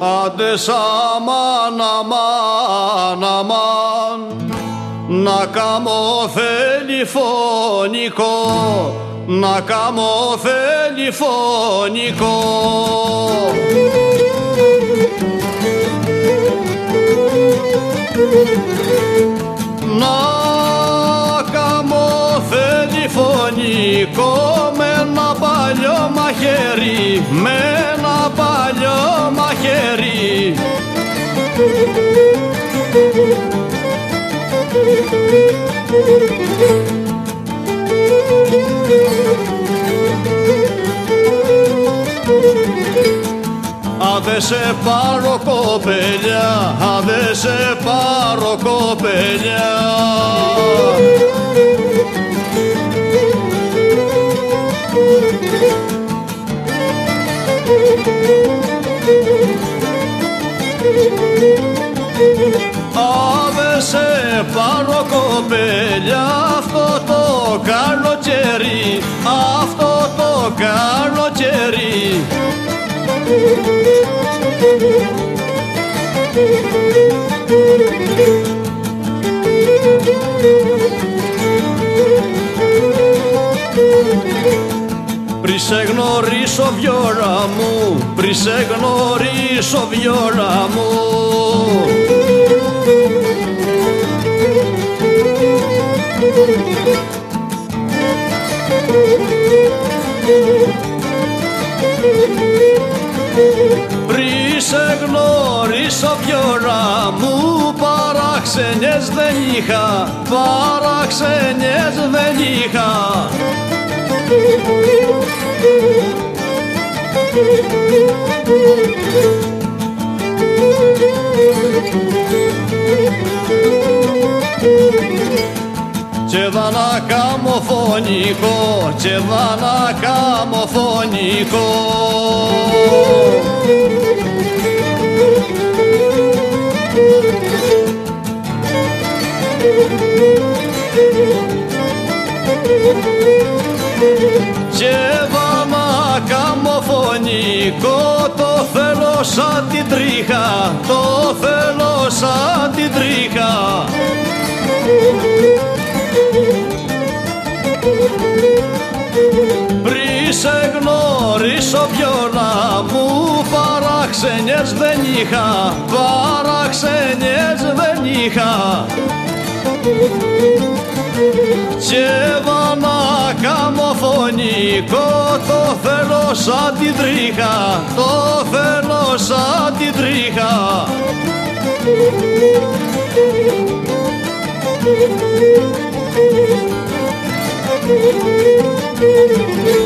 Άντες αμάν, αμάν, αμάν, να κάμω θεληφωνικό, να κάμω θεληφωνικό. Να κάμω θεληφωνικό με ένα παλιό μαχαίρι, με ένα παλιό μαχαίρι. Αν δε σε πάρω κοπελιά, αν δε σε πάρω κοπελιά, αν δε σε πάρω κοπελιά, αυτό το καλοκαίρι, αυτό το καλοκαίρι. Πριν σε γνωρίσω Βιόλα μου, πριν σε γνωρίσω Βιόλα μου, πριν σε γνωρίσω Βιόλα μου, παράξενες δεν είχα, παράξενες δεν είχα. Και δα να κάμω φωνικό, και δα να κάμω φωνικό. Και δα να κάμω φωνικό, το θέλω σαν την τρίχα, το θέλω σαν την τρίχα. Πριν σε γνωρίσω Βιόλα μου, παράξενες δεν είχα, παράξενες δεν είχα. Και δα να κάμω φωνικό, το θέλω σαν την τρίχα, το θέλω σαν την τρίχα. Thank you.